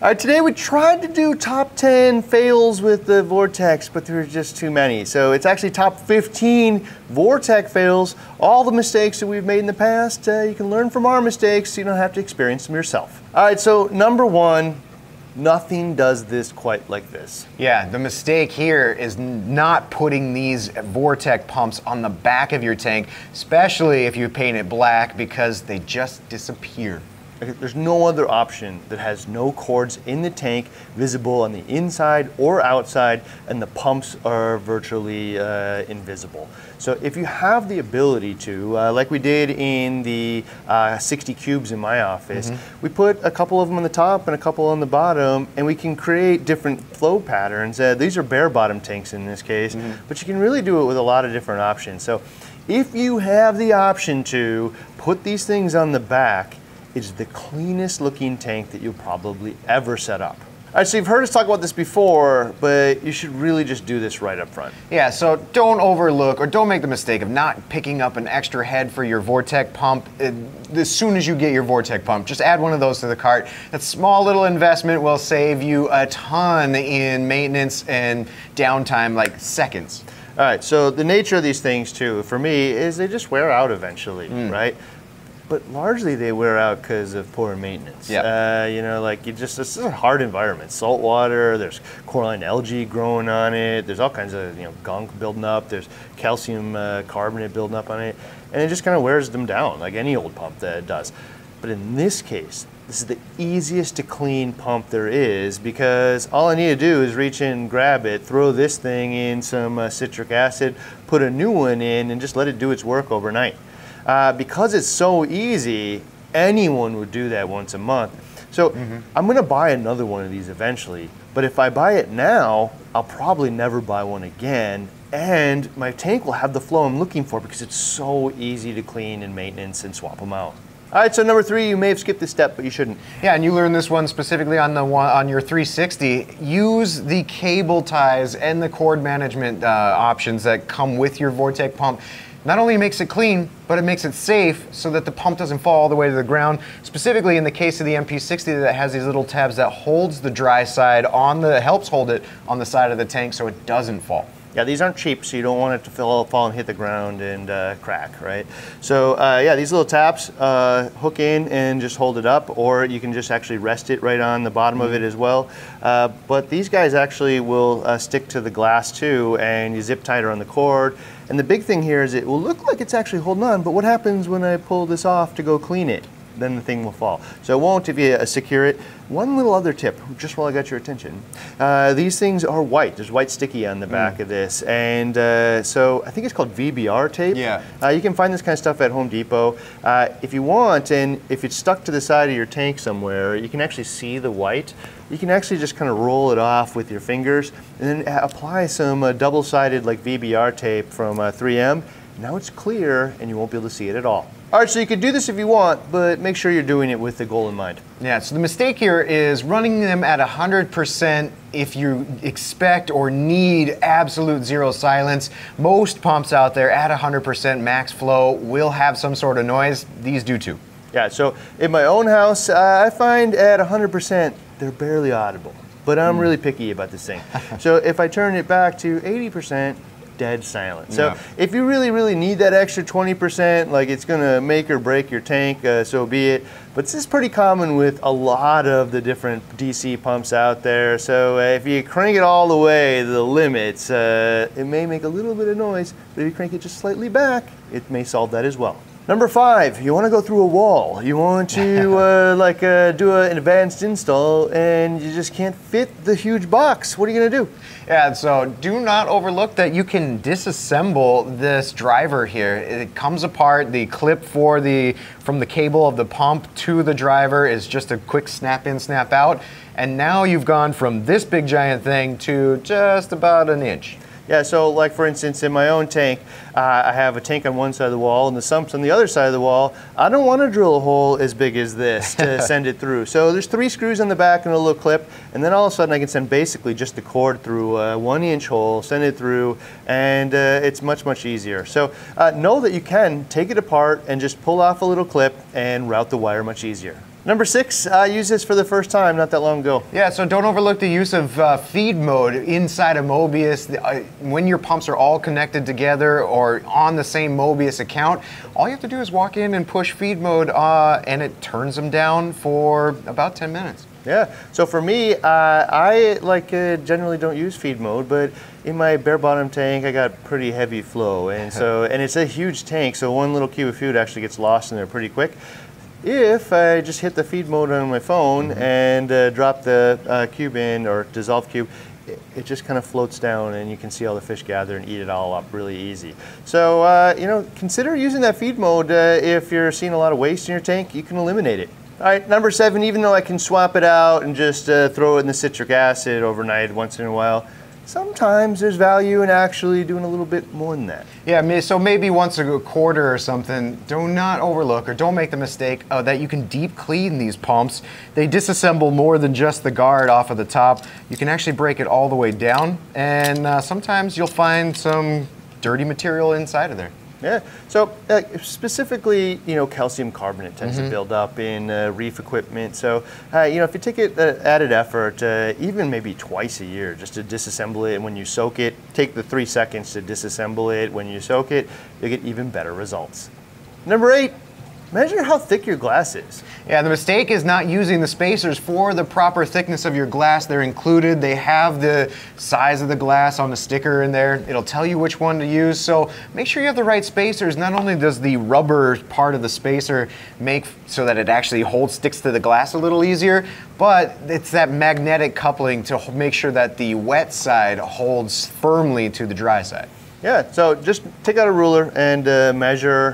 All right, today we tried to do top 10 fails with the VorTech, but there were just too many. So it's actually top 15 VorTech fails, all the mistakes that we've made in the past. You can learn from our mistakes, so you don't have to experience them yourself. All right, so number one, nothing does this quite like this. Yeah, the mistake here is not putting these VorTech pumps on the back of your tank, especially if you paint it black, because they just disappear. There's no other option that has no cords in the tank visible on the inside or outside, and the pumps are virtually invisible. So if you have the ability to, like we did in the 60 cubes in my office, we put a couple of them on the top and a couple on the bottom, and we can create different flow patterns. These are bare bottom tanks in this case, but you can really do it with a lot of different options. So if you have the option to put these things on the back, it's the cleanest looking tank that you'll probably ever set up. All right, so you've heard us talk about this before, but you should really just do this right up front. Yeah, so don't overlook or don't make the mistake of not picking up an extra head for your VorTech pump as soon as you get your VorTech pump. Just add one of those to the cart. That small little investment will save you a ton in maintenance and downtime, like seconds. All right, so the nature of these things too, for me, is they just wear out eventually, right? But largely they wear out because of poor maintenance. You know, like this is a hard environment. Salt water, there's coralline algae growing on it. There's all kinds of gunk building up. There's calcium carbonate building up on it. And it just kind of wears them down like any old pump that it does. But in this case, this is the easiest to clean pump there is, because all I need to do is reach in, grab it, throw this thing in some citric acid, put a new one in, and just let it do its work overnight. Because it's so easy, anyone would do that once a month. So I'm gonna buy another one of these eventually, but if I buy it now, I'll probably never buy one again, and my tank will have the flow I'm looking for because it's so easy to clean and maintenance and swap them out. All right, so number three, you may have skipped this step, but you shouldn't. Yeah, and you learned this one specifically on your 360. Use the cable ties and the cord management options that come with your VorTech pump. Not only makes it clean, but it makes it safe so that the pump doesn't fall all the way to the ground. Specifically in the case of the MP60 that has these little tabs that holds the dry side on the, helps hold it on the side of the tank so it doesn't fall. Yeah, these aren't cheap, so you don't want it to fall and hit the ground and crack, right? So yeah, these little taps hook in and just hold it up, or you can just actually rest it right on the bottom of it as well. But these guys actually will stick to the glass too, and you zip tighter on the cord. And the big thing here is it will look like it's actually holding on, but what happens when I pull this off to go clean it? Then the thing will fall. So it won't if you secure it. One little other tip, just while I got your attention. These things are white. There's white sticky on the back of this. And so I think it's called VBR tape. Yeah. You can find this kind of stuff at Home Depot. If you want, and if it's stuck to the side of your tank somewhere, you can actually see the white. You can actually just kind of roll it off with your fingers and then apply some double-sided like VBR tape from 3M. Now it's clear and you won't be able to see it at all. All right, so you could do this if you want, but make sure you're doing it with the goal in mind. Yeah, so the mistake here is running them at 100% if you expect or need absolute zero silence. Most pumps out there at 100% max flow will have some sort of noise. These do too. Yeah, so in my own house, I find at 100%, they're barely audible, but I'm really picky about this thing. So if I turn it back to 80%, dead silent. So if you really, really need that extra 20%, like it's gonna make or break your tank, so be it. But this is pretty common with a lot of the different DC pumps out there. So if you crank it all the way to the limits, it may make a little bit of noise, but if you crank it just slightly back, it may solve that as well. Number five, you want to go through a wall. You want to do an advanced install and you just can't fit the huge box. What are you gonna do? Yeah, so do not overlook that you can disassemble this driver here. It comes apart, the clip for the, from the cable of the pump to the driver is just a quick snap in, snap out. And now you've gone from this big giant thing to just about an inch. Yeah, so like for instance, in my own tank, I have a tank on one side of the wall and the sumps on the other side of the wall. I don't want to drill a hole as big as this to send it through. So there's three screws on the back and a little clip, and then all of a sudden I can send basically just the cord through a 1-inch hole, send it through, and it's much, much easier. So know that you can take it apart and just pull off a little clip and route the wire much easier. Number 6, I used this for the first time not that long ago. Yeah, so don't overlook the use of feed mode inside of Mobius. When your pumps are all connected together or on the same Mobius account, all you have to do is walk in and push feed mode and it turns them down for about 10 minutes. Yeah, so for me, I generally don't use feed mode, but in my bare bottom tank, I got pretty heavy flow. And so, and it's a huge tank, so one little cube of food actually gets lost in there pretty quick. If I just hit the feed mode on my phone and drop the cube in or dissolve cube, it just kind of floats down and you can see all the fish gather and eat it all up really easy. So, you know, consider using that feed mode. If you're seeing a lot of waste in your tank, you can eliminate it. All right, number 7, even though I can swap it out and just throw it in the citric acid overnight once in a while, sometimes there's value in actually doing a little bit more than that. Yeah, so maybe once a quarter or something, do not overlook or don't make the mistake that you can deep clean these pumps. They disassemble more than just the guard off of the top. You can actually break it all the way down, and sometimes you'll find some dirty material inside of there. Yeah, so specifically, you know, calcium carbonate tends to build up in reef equipment. So, you know, if you take it added effort, even maybe twice a year, just to disassemble it, and when you soak it, take the 3 seconds to disassemble it. When you soak it, you'll get even better results. Number 8. Measure how thick your glass is. Yeah, the mistake is not using the spacers for the proper thickness of your glass. They're included. They have the size of the glass on the sticker in there. It'll tell you which one to use. So make sure you have the right spacers. Not only does the rubber part of the spacer make so that it actually sticks to the glass a little easier, but it's that magnetic coupling to make sure that the wet side holds firmly to the dry side. Yeah, so just take out a ruler and measure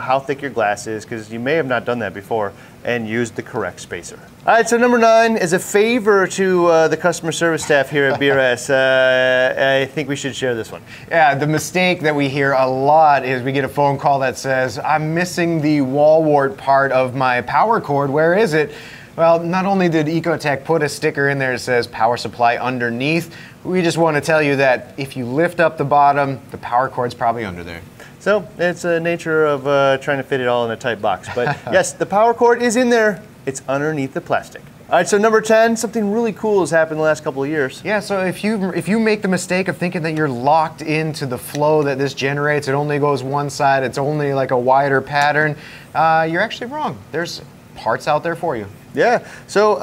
how thick your glass is, because you may have not done that before, and use the correct spacer. All right, so number 9, as a favor to the customer service staff here at BRS, I think we should share this one. Yeah, the mistake that we hear a lot is we get a phone call that says, I'm missing the wall wart part of my power cord, where is it? Well, not only did EcoTech put a sticker in there that says power supply underneath, we just want to tell you that if you lift up the bottom, the power cord's probably under there. So it's the nature of trying to fit it all in a tight box. But yes, the power cord is in there. It's underneath the plastic. All right, so number 10, something really cool has happened the last couple of years. Yeah, so if you make the mistake of thinking that you're locked into the flow that this generates, it only goes one side, it's only like a wider pattern, you're actually wrong. There's parts out there for you. Yeah, so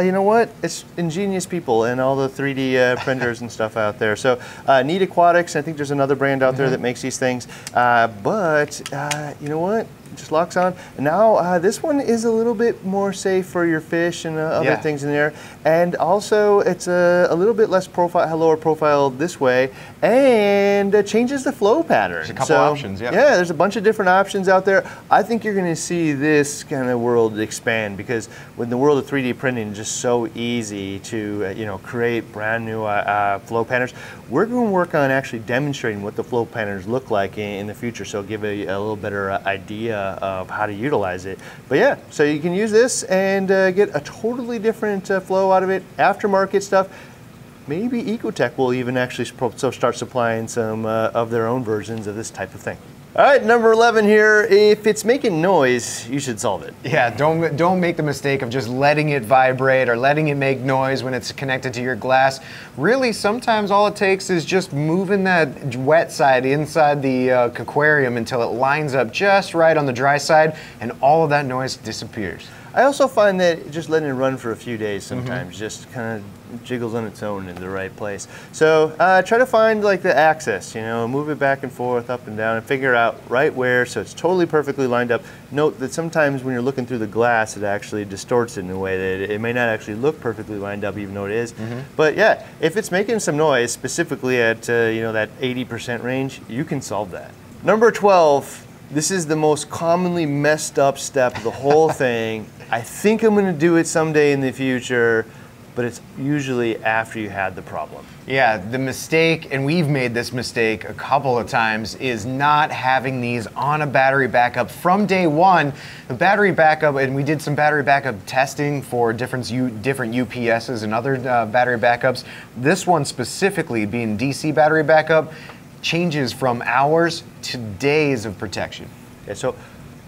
you know what? It's ingenious people and all the 3D printers and stuff out there. So Neat Aquatics, I think there's another brand out there that makes these things. But you know what? It just locks on. Now this one is a little bit more safe for your fish and other things in there. And also it's a little bit less profile, lower profile this way, and changes the flow pattern. There's a couple options, yeah. Yeah, there's a bunch of different options out there. I think you're gonna see this kind of world expand, because with the world of 3D printing, it's just so easy to you know, create brand new flow patterns. We're going to work on actually demonstrating what the flow patterns look like in the future, so give a little better idea of how to utilize it. But yeah, so you can use this and get a totally different flow out of it, aftermarket stuff. Maybe EcoTech will even actually start supplying some of their own versions of this type of thing. All right, number 11 here, if it's making noise, you should solve it. Yeah, don't make the mistake of just letting it vibrate or letting it make noise when it's connected to your glass. Really, sometimes all it takes is just moving that wet side inside the aquarium until it lines up just right on the dry side, and all of that noise disappears. I also find that just letting it run for a few days sometimes just kind of jiggles on its own in the right place. So try to find like the axis, you know, move it back and forth, up and down, and figure out right where, so it's totally perfectly lined up. Note that sometimes when you're looking through the glass, it actually distorts it in a way that it may not actually look perfectly lined up, even though it is. But yeah, if it's making some noise, specifically at you know, that 80% range, you can solve that. Number 12. This is the most commonly messed up step of the whole thing. I think I'm gonna do it someday in the future, but it's usually after you had the problem. Yeah, the mistake, and we've made this mistake a couple of times, is not having these on a battery backup from day one. The battery backup, and we did some battery backup testing for different UPSs and other battery backups. This one specifically being DC battery backup, changes from hours to days of protection. Yeah, so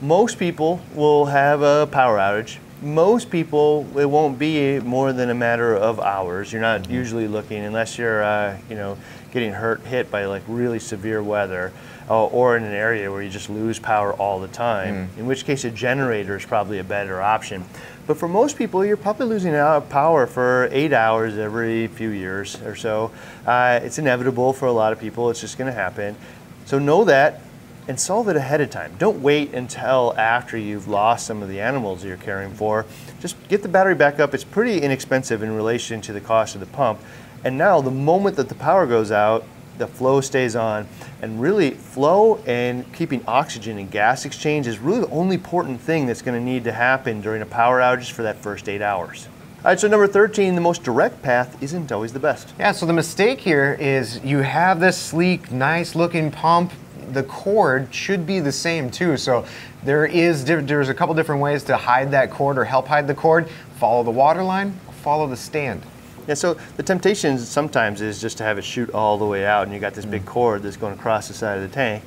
most people will have a power outage. most people, it won't be more than a matter of hours. You're not usually looking, unless you're, you know, getting hit by like really severe weather, or in an area where you just lose power all the time, in which case a generator is probably a better option. But for most people, you're probably losing out power for 8 hours every few years or so. It's inevitable for a lot of people. It's just going to happen. So know that and solve it ahead of time. Don't wait until after you've lost some of the animals you're caring for. Just get the battery back up. It's pretty inexpensive in relation to the cost of the pump. And now the moment that the power goes out, the flow stays on, and really flow and keeping oxygen and gas exchange is really the only important thing that's going to need to happen during a power outage for that first 8 hours. All right, so number 13, the most direct path isn't always the best. Yeah, so the mistake here is you have this sleek, nice looking pump. The cord should be the same too. So there's a couple different ways to hide that cord or help hide the cord. Follow the water line, follow the stand. Yeah, so the temptation sometimes is just to have it shoot all the way out, and you got this big cord that's going across the side of the tank.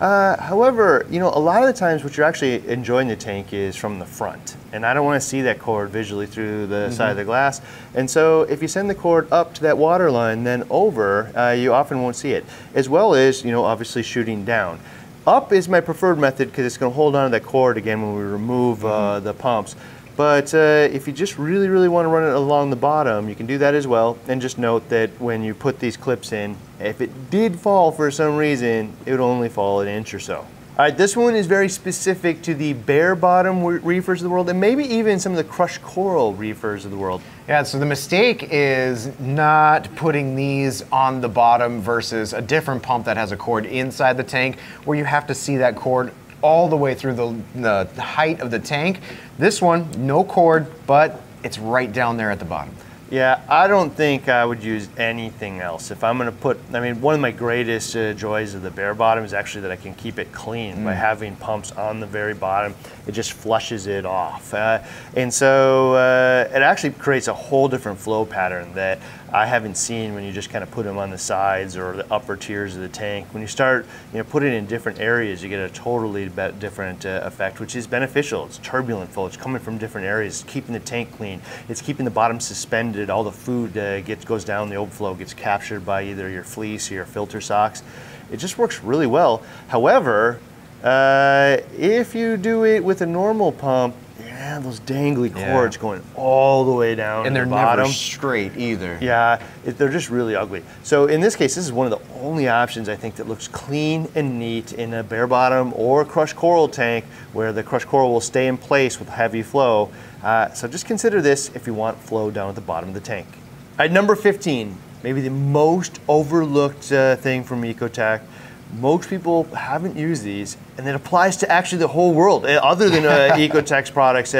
However, you know, a lot of the times what you're actually enjoying the tank is from the front, and I don't want to see that cord visually through the side of the glass. And so if you send the cord up to that water line, then over, you often won't see it, as well as, you know, obviously shooting down. Up is my preferred method because it's going to hold on to that cord again when we remove the pumps. But if you just really, really want to run it along the bottom, you can do that as well. And just note that when you put these clips in, if it did fall for some reason, it would only fall an inch or so. All right, this one is very specific to the bare bottom reefers of the world, and maybe even some of the crushed coral reefers of the world. Yeah, so the mistake is not putting these on the bottom versus a different pump that has a cord inside the tank, where you have to see that cord all the way through the height of the tank. This one, no cord, but it's right down there at the bottom. Yeah, I don't think I would use anything else. If I'm gonna put, I mean, one of my greatest joys of the bare bottom is actually that I can keep it clean by having pumps on the very bottom. It just flushes it off. And so it actually creates a whole different flow pattern that I haven't seen when you just kind of put them on the sides or the upper tiers of the tank. When you start, you know, putting it in different areas, you get a totally different effect, which is beneficial. It's turbulent flow. It's coming from different areas. It's keeping the tank clean. It's keeping the bottom suspended. All the food goes down. The overflow gets captured by either your fleece or your filter socks. It just works really well. However, if you do it with a normal pump, yeah, those dangly cords going all the way down to the bottom. And they're never straight either. Yeah, they're just really ugly. So in this case, this is one of the only options I think that looks clean and neat in a bare bottom or crushed coral tank, where the crushed coral will stay in place with heavy flow. So just consider this if you want flow down at the bottom of the tank. All right, number 15, maybe the most overlooked thing from EcoTech. Most people haven't used these, and it applies to actually the whole world. Other than EcoTech's products,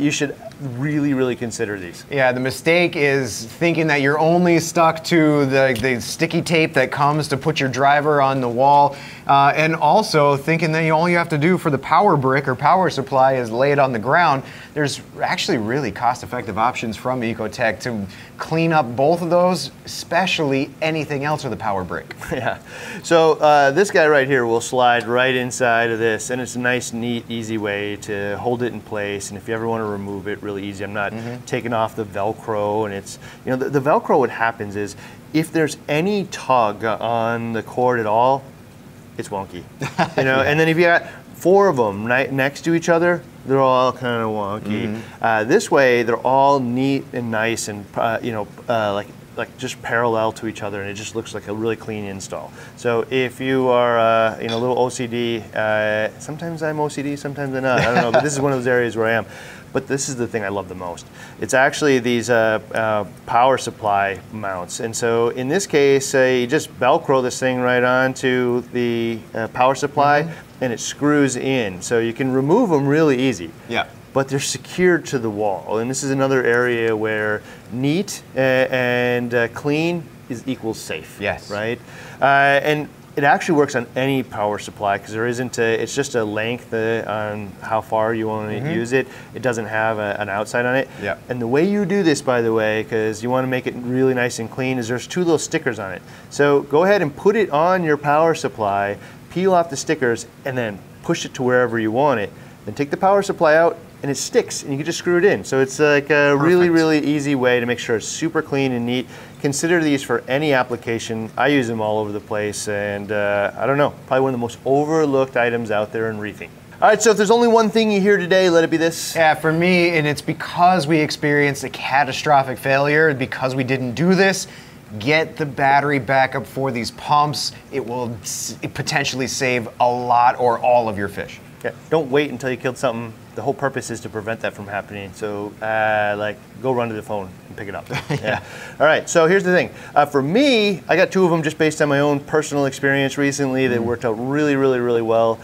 you should really, really consider these. Yeah, the mistake is thinking that you're only stuck to the sticky tape that comes to put your driver on the wall, and also thinking that all you have to do for the power brick or power supply is lay it on the ground. There's actually really cost-effective options from EcoTech to clean up both of those, especially anything else with a power brick. Yeah, so this guy right here will slide right inside of this, and it's a nice, neat, easy way to hold it in place, and if you ever want to remove it, really easy. I'm not taking off the Velcro, and it's, you know, the Velcro, what happens is if there's any tug on the cord at all, it's wonky, you know, and then if you got four of them next to each other, they're all kind of wonky. This way, they're all neat and nice and, you know, like just parallel to each other, and it just looks like a really clean install. So if you are you know, a little OCD, sometimes I'm OCD, sometimes I'm not, I don't know, but this is one of those areas where I am. But this is the thing I love the most. It's actually these power supply mounts. And so in this case, you just Velcro this thing right onto the power supply, and it screws in. So you can remove them really easy. Yeah. But they're secured to the wall. And this is another area where neat and clean equals safe. Yes. Right? And it actually works on any power supply because there isn't it's just a length on how far you want to use it. It doesn't have an outside on it. Yeah. And the way you do this, by the way, because you want to make it really nice and clean, is there's two little stickers on it. So go ahead and put it on your power supply, peel off the stickers, and then push it to wherever you want it. Then take the power supply out, and it sticks, and you can just screw it in. So it's like a really, really easy way to make sure it's super clean and neat. Consider these for any application. I use them all over the place, and I don't know, probably one of the most overlooked items out there in reefing. All right, so if there's only one thing you hear today, let it be this. Yeah, for me, and it's because we experienced a catastrophic failure, because we didn't do this, get the battery backup for these pumps. It will potentially save a lot or all of your fish. Yeah, don't wait until you killed something. The whole purpose is to prevent that from happening. So like, go run to the phone and pick it up. Yeah. All right, so here's the thing. For me, I got two of them just based on my own personal experience recently that worked out really, really, really well.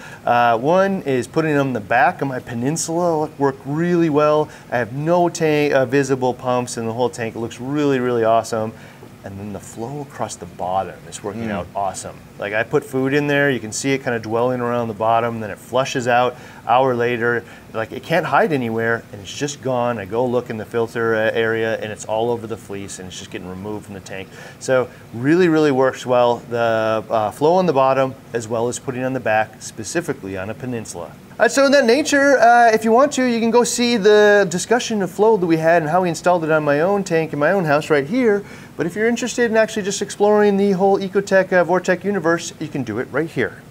One is putting them in the back of my Peninsula. It worked really well. I have no visible pumps in the whole tank. It looks really, really awesome. And then the flow across the bottom is working out awesome. Like, I put food in there, you can see it kind of dwelling around the bottom, then it flushes out. Hour later, like, it can't hide anywhere, and it's just gone. I go look in the filter area, and it's all over the fleece, and it's just getting removed from the tank. So really, really works well. The flow on the bottom, as well as putting on the back, specifically on a Peninsula. So in that nature, if you want to, you can go see the discussion of flow that we had and how we installed it on my own tank in my own house right here. But if you're interested in actually just exploring the whole EcoTech VorTech universe, you can do it right here.